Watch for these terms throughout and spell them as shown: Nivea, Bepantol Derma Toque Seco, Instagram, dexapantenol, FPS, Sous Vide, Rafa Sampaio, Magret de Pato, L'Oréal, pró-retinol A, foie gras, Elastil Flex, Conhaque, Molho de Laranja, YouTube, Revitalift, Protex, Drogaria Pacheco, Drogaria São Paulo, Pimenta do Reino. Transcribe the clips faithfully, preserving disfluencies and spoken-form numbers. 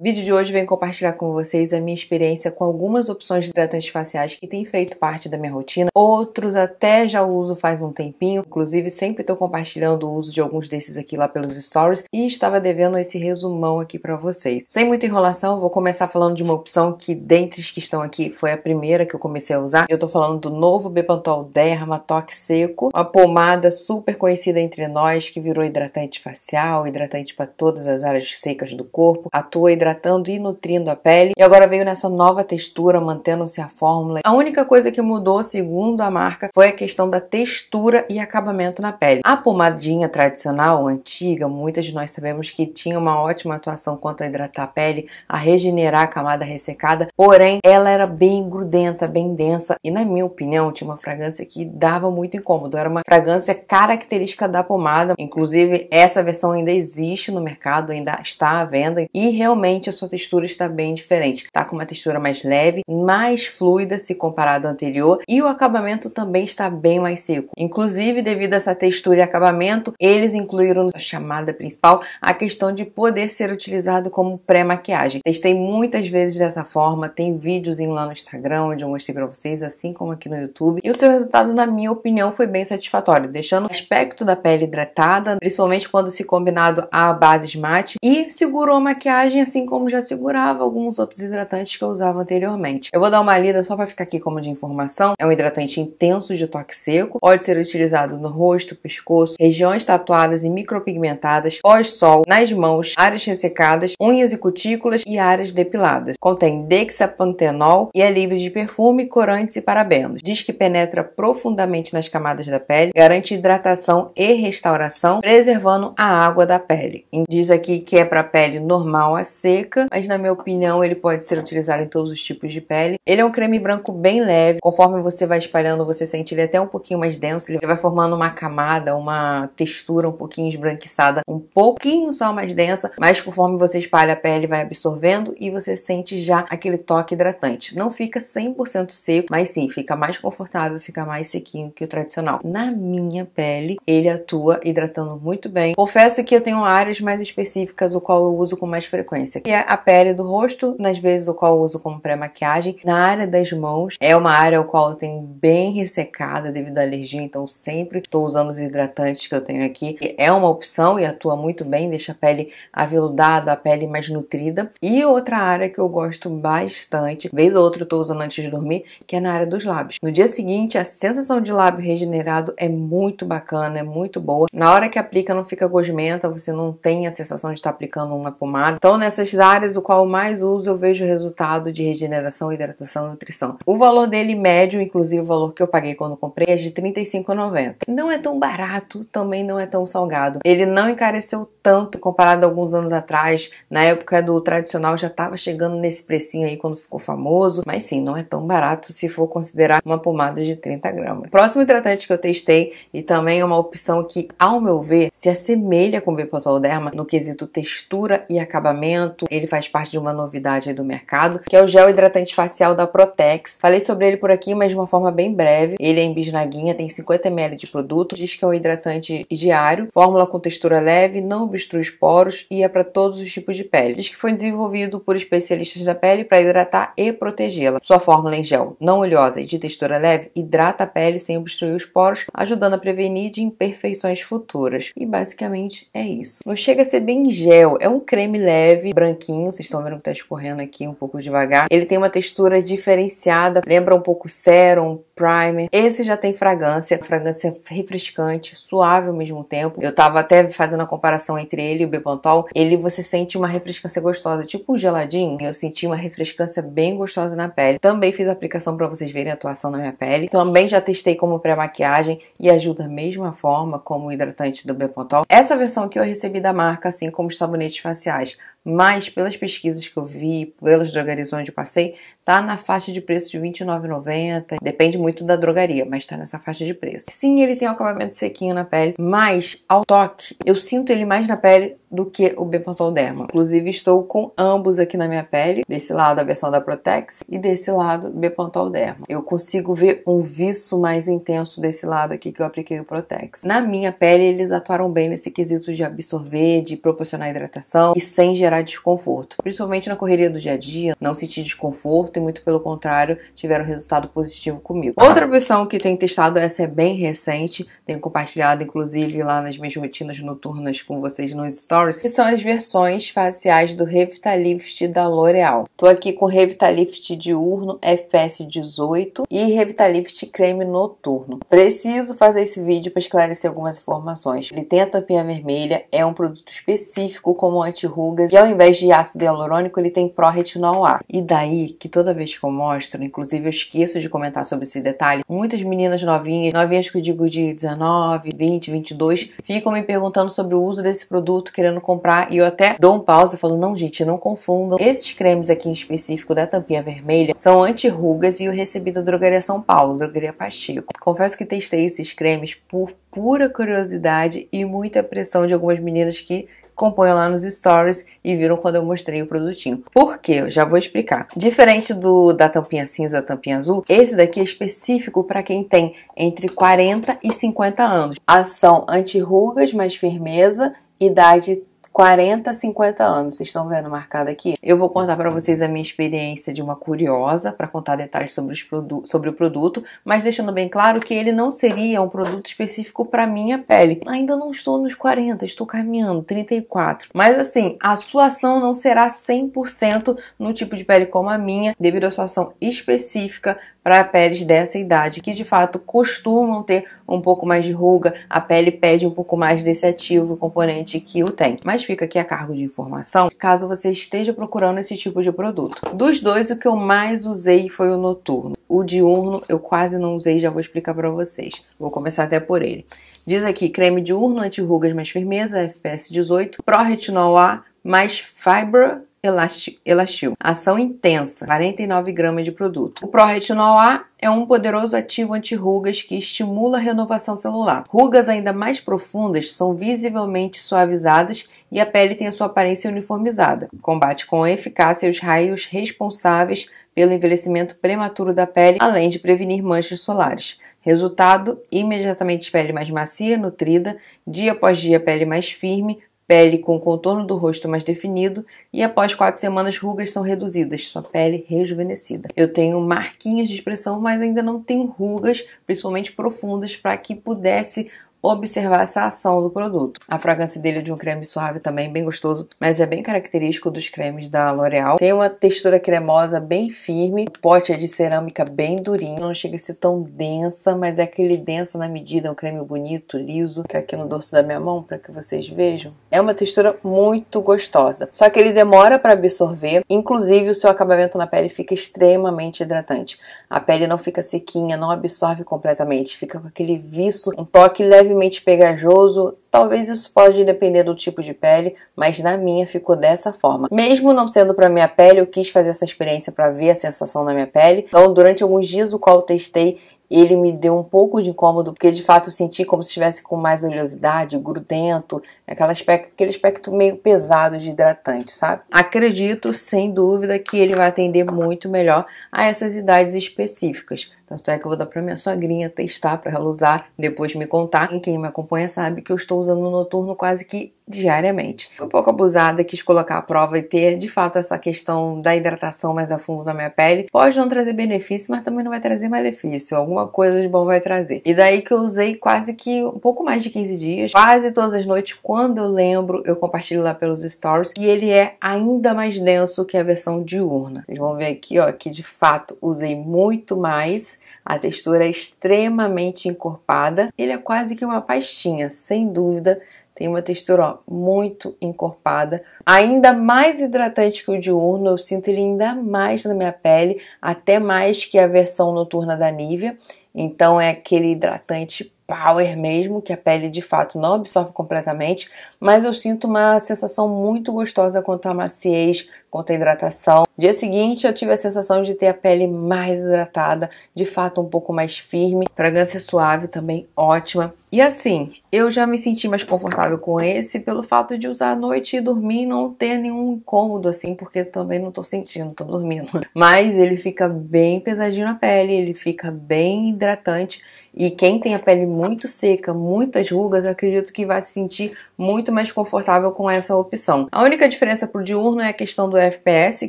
O vídeo de hoje vem compartilhar com vocês a minha experiência com algumas opções de hidratantes faciais que têm feito parte da minha rotina. Outros até já uso faz um tempinho, inclusive sempre estou compartilhando o uso de alguns desses aqui lá pelos stories e estava devendo esse resumão aqui para vocês. Sem muita enrolação, vou começar falando de uma opção que dentre as que estão aqui foi a primeira que eu comecei a usar. Eu tô falando do novo Bepantol Derma Toque Seco, uma pomada super conhecida entre nós que virou hidratante facial, hidratante para todas as áreas secas do corpo, atua hidratante hidratando e nutrindo a pele, e agora veio nessa nova textura, mantendo-se a fórmula. A única coisa que mudou, segundo a marca, foi a questão da textura e acabamento na pele. A pomadinha tradicional, antiga, muitas de nós sabemos que tinha uma ótima atuação quanto a hidratar a pele, a regenerar a camada ressecada, porém, ela era bem grudenta, bem densa, e na minha opinião, tinha uma fragrância que dava muito incômodo, era uma fragrância característica da pomada, inclusive essa versão ainda existe no mercado, ainda está à venda, e realmente a sua textura está bem diferente. Tá com uma textura mais leve, mais fluida se comparado ao anterior, e o acabamento também está bem mais seco. Inclusive, devido a essa textura e acabamento, eles incluíram na chamada principal a questão de poder ser utilizado como pré-maquiagem. Testei muitas vezes dessa forma, tem videozinho lá no Instagram onde eu mostrei para vocês, assim como aqui no YouTube, e o seu resultado, na minha opinião, foi bem satisfatório, deixando o aspecto da pele hidratada, principalmente quando se combinado a bases mate, e segurou a maquiagem assim como já segurava alguns outros hidratantes que eu usava anteriormente. Eu vou dar uma lida só para ficar aqui como de informação. É um hidratante intenso de toque seco, pode ser utilizado no rosto, pescoço, regiões tatuadas e micropigmentadas, pós-sol, nas mãos, áreas ressecadas, unhas e cutículas e áreas depiladas. Contém dexapantenol e é livre de perfume, corantes e parabenos. Diz que penetra profundamente nas camadas da pele, garante hidratação e restauração, preservando a água da pele. Diz aqui que é para pele normal a seca, mas na minha opinião ele pode ser utilizado em todos os tipos de pele. Ele é um creme branco bem leve, conforme você vai espalhando você sente ele até um pouquinho mais denso, ele vai formando uma camada, uma textura um pouquinho esbranquiçada, um pouquinho só mais densa, mas conforme você espalha a pele vai absorvendo e você sente já aquele toque hidratante. Não fica cem por cento seco, mas sim, fica mais confortável, fica mais sequinho que o tradicional. Na minha pele ele atua hidratando muito bem. Confesso que eu tenho áreas mais específicas o qual eu uso com mais frequência, que é a pele do rosto, nas vezes o qual eu uso como pré-maquiagem. Na área das mãos, é uma área o qual eu tenho bem ressecada devido à alergia, então sempre estou usando os hidratantes que eu tenho aqui. É uma opção e atua muito bem, deixa a pele aveludada, a pele mais nutrida. E outra área que eu gosto bastante, vez ou outra eu estou usando antes de dormir, que é na área dos lábios. No dia seguinte, a sensação de lábio regenerado é muito bacana, é muito boa. Na hora que aplica não fica gosmenta, você não tem a sensação de estar aplicando uma pomada. Então nessas áreas o qual mais uso eu vejo o resultado de regeneração, hidratação e nutrição. O valor dele médio, inclusive o valor que eu paguei quando comprei, é de trinta e cinco reais e noventa centavos. Não é tão barato, também não é tão salgado. Ele não encareceu tanto comparado a alguns anos atrás, na época do tradicional já estava chegando nesse precinho aí quando ficou famoso, mas sim, não é tão barato se for considerar uma pomada de trinta gramas. Próximo hidratante que eu testei e também é uma opção que, ao meu ver, se assemelha com o Bepantol Derma no quesito textura e acabamento. Ele faz parte de uma novidade aí do mercado, que é o gel hidratante facial da Protex. Falei sobre ele por aqui, mas de uma forma bem breve. Ele é em bisnaguinha, tem cinquenta mililitros de produto. Diz que é um hidratante diário, fórmula com textura leve, não obstrui os poros e é para todos os tipos de pele. Diz que foi desenvolvido por especialistas da pele para hidratar e protegê-la. Sua fórmula em gel não oleosa e de textura leve hidrata a pele sem obstruir os poros, ajudando a prevenir de imperfeições futuras. E basicamente é isso. Não chega a ser bem gel, é um creme leve, branquinho. Vocês estão vendo que tá escorrendo aqui um pouco devagar. Ele tem uma textura diferenciada, lembra um pouco sérum, primer. Esse já tem fragrância, fragrância refrescante, suave ao mesmo tempo. Eu tava até fazendo a comparação entre ele e o Bepantol. Ele, você sente uma refrescância gostosa, tipo um geladinho. Eu senti uma refrescância bem gostosa na pele. Também fiz a aplicação para vocês verem a atuação na minha pele. Também já testei como pré-maquiagem e ajuda da mesma forma como o hidratante do Bepantol. Essa versão que eu recebi da marca, assim como os sabonetes faciais, mas pelas pesquisas que eu vi, pelas drogarias onde eu passei, tá na faixa de preço de vinte e nove reais e noventa centavos. Depende muito da drogaria, mas tá nessa faixa de preço. Sim, ele tem um acabamento sequinho na pele, mas ao toque, eu sinto ele mais na pele do que o Bepantol Derma. Inclusive, estou com ambos aqui na minha pele. Desse lado, a versão da Protex, e desse lado, Bepantol Derma. Eu consigo ver um viço mais intenso desse lado aqui que eu apliquei o Protex. Na minha pele, eles atuaram bem nesse quesito de absorver, de proporcionar hidratação e sem gerar desconforto. Principalmente na correria do dia a dia, não senti desconforto e, muito pelo contrário, tiveram resultado positivo comigo. Outra opção que tenho testado, essa é bem recente, tenho compartilhado, inclusive, lá nas minhas rotinas noturnas com vocês nos stories, que são as versões faciais do Revitalift da L'Oréal. Tô aqui com Revitalift diurno F P S dezoito e Revitalift creme noturno. Preciso fazer esse vídeo para esclarecer algumas informações. Ele tem a tampinha vermelha, é um produto específico como anti-rugas e, ao invés de ácido hialurônico, ele tem pró-retinol A. E daí que toda vez que eu mostro, inclusive eu esqueço de comentar sobre esse detalhe, muitas meninas novinhas, novinhas que eu digo de dezenove, vinte, vinte e dois, ficam me perguntando sobre o uso desse produto, querendo comprar, e eu até dou um pausa falando, não gente, não confundam. Esses cremes aqui em específico da tampinha vermelha são anti-rugas e eu recebi da Drogaria São Paulo, Drogaria Pacheco. Confesso que testei esses cremes por pura curiosidade e muita pressão de algumas meninas que acompanham lá nos stories e viram quando eu mostrei o produtinho. Por quê? Eu já vou explicar. Diferente do da tampinha cinza, a tampinha azul, esse daqui é específico para quem tem entre quarenta e cinquenta anos. Ação anti-rugas, mais firmeza, idade quarenta a cinquenta anos, vocês estão vendo marcado aqui? Eu vou contar para vocês a minha experiência de uma curiosa, para contar detalhes sobre, os sobre o produto, mas deixando bem claro que ele não seria um produto específico para minha pele. Ainda não estou nos quarenta, estou caminhando, trinta e quatro. Mas assim, a sua ação não será cem por cento no tipo de pele como a minha, devido à sua ação específica para peles dessa idade, que de fato costumam ter um pouco mais de ruga, a pele pede um pouco mais desse ativo, componente que o tem. Mas fica aqui a cargo de informação, caso você esteja procurando esse tipo de produto. Dos dois, o que eu mais usei foi o noturno. O diurno eu quase não usei, já vou explicar para vocês. Vou começar até por ele. Diz aqui, creme diurno, anti-rugas mais firmeza, F P S dezoito, pró-retinol A, mais fibra, elastil. Ação intensa, quarenta e nove gramas de produto. O pró-retinol A é um poderoso ativo anti-rugas que estimula a renovação celular. Rugas ainda mais profundas são visivelmente suavizadas e a pele tem a sua aparência uniformizada. Combate com eficácia os raios responsáveis pelo envelhecimento prematuro da pele, além de prevenir manchas solares. Resultado, imediatamente pele mais macia, nutrida, dia após dia pele mais firme, pele com contorno do rosto mais definido e após quatro semanas rugas são reduzidas, sua pele rejuvenescida. Eu tenho marquinhas de expressão, mas ainda não tenho rugas, principalmente profundas, para que pudesse observar essa ação do produto. A fragrância dele é de um creme suave também, bem gostoso, mas é bem característico dos cremes da L'Oréal. Tem uma textura cremosa bem firme, o pote é de cerâmica bem durinho, não chega a ser tão densa, mas é aquele densa na medida, é um creme bonito, liso, tá aqui no dorso da minha mão para que vocês vejam. É uma textura muito gostosa, só que ele demora para absorver, inclusive o seu acabamento na pele fica extremamente hidratante. A pele não fica sequinha, não absorve completamente, fica com aquele viço, um toque levemente pegajoso. Talvez isso pode depender do tipo de pele, mas na minha ficou dessa forma. Mesmo não sendo para minha pele, eu quis fazer essa experiência para ver a sensação na minha pele. Então, durante alguns dias o qual eu testei, ele me deu um pouco de incômodo, porque de fato eu senti como se estivesse com mais oleosidade, grudento, aquele aspecto, aquele aspecto meio pesado de hidratante, sabe? Acredito, sem dúvida, que ele vai atender muito melhor a essas idades específicas. Tanto é que eu vou dar pra minha sogrinha testar, pra ela usar, depois me contar. Quem me acompanha sabe que eu estou usando no noturno quase que diariamente. Fui um pouco abusada, quis colocar à prova e ter, de fato, essa questão da hidratação mais a fundo na minha pele. Pode não trazer benefício, mas também não vai trazer malefício. Alguma coisa de bom vai trazer. E daí que eu usei quase que um pouco mais de quinze dias. Quase todas as noites, quando eu lembro, eu compartilho lá pelos stories. E ele é ainda mais denso que a versão diurna. Vocês vão ver aqui, ó, que de fato usei muito mais. A textura é extremamente encorpada. Ele é quase que uma pastinha, sem dúvida. Tem uma textura, ó, muito encorpada. Ainda mais hidratante que o diurno. Eu sinto ele ainda mais na minha pele. Até mais que a versão noturna da Nivea. Então é aquele hidratante power mesmo, que a pele de fato não absorve completamente, mas eu sinto uma sensação muito gostosa quanto à maciez, quanto à hidratação. Dia seguinte eu tive a sensação de ter a pele mais hidratada, de fato um pouco mais firme, fragrância suave também ótima. E assim, eu já me senti mais confortável com esse pelo fato de usar à noite e dormir e não ter nenhum incômodo assim, porque também não tô sentindo, tô dormindo. Mas ele fica bem pesadinho na pele, ele fica bem hidratante. E quem tem a pele muito seca, muitas rugas, eu acredito que vai se sentir muito mais confortável com essa opção. A única diferença pro diurno é a questão do F P S,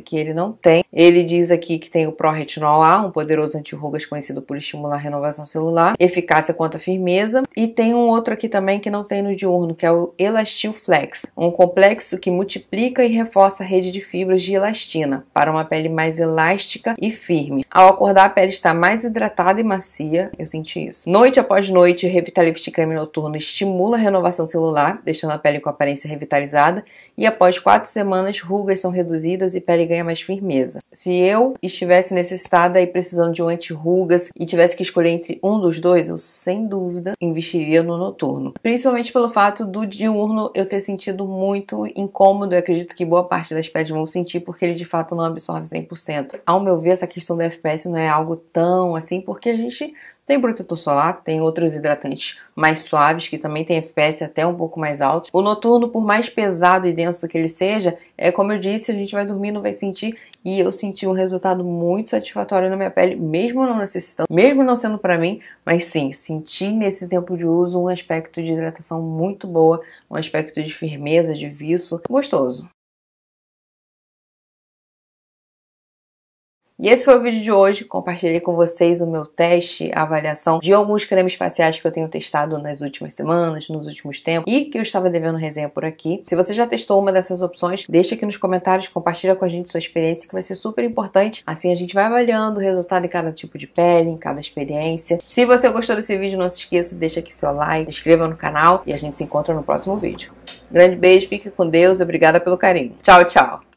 que ele não tem. Ele diz aqui que tem o Pro-Retinol A, um poderoso anti-rugas conhecido por estimular a renovação celular, eficácia quanto à firmeza. E tem um outro aqui também que não tem no diurno, que é o Elastil Flex, um complexo que multiplica e reforça a rede de fibras de elastina para uma pele mais elástica e firme. Ao acordar, a pele está mais hidratada e macia, eu senti isso. Noite após noite, o Revitalift creme noturno estimula a renovação celular, deixando a pele com a aparência revitalizada, e após quatro semanas, rugas são reduzidas e a pele ganha mais firmeza. Se eu estivesse necessitada e precisando de um anti-rugas e tivesse que escolher entre um dos dois, eu sem dúvida investiria no noturno. Principalmente pelo fato do diurno eu ter sentido muito incômodo, eu acredito que boa parte das peles vão sentir, porque ele de fato não absorve cem por cento. Ao meu ver, essa questão do F P S não é algo tão assim, porque a gente tem protetor solar, tem outros hidratantes mais suaves, que também tem F P S até um pouco mais alto. O noturno, por mais pesado e denso que ele seja, é como eu disse, a gente vai dormir, não vai sentir. E eu senti um resultado muito satisfatório na minha pele, mesmo não necessitando, mesmo não sendo pra mim, mas sim, senti nesse tempo de uso um aspecto de hidratação muito boa, um aspecto de firmeza, de viço, gostoso. E esse foi o vídeo de hoje, compartilhei com vocês o meu teste, a avaliação de alguns cremes faciais que eu tenho testado nas últimas semanas, nos últimos tempos, e que eu estava devendo resenha por aqui. Se você já testou uma dessas opções, deixa aqui nos comentários, compartilha com a gente sua experiência, que vai ser super importante. Assim a gente vai avaliando o resultado em cada tipo de pele, em cada experiência. Se você gostou desse vídeo, não se esqueça, deixa aqui seu like, se inscreva no canal e a gente se encontra no próximo vídeo. Grande beijo, fique com Deus, obrigada pelo carinho. Tchau, tchau!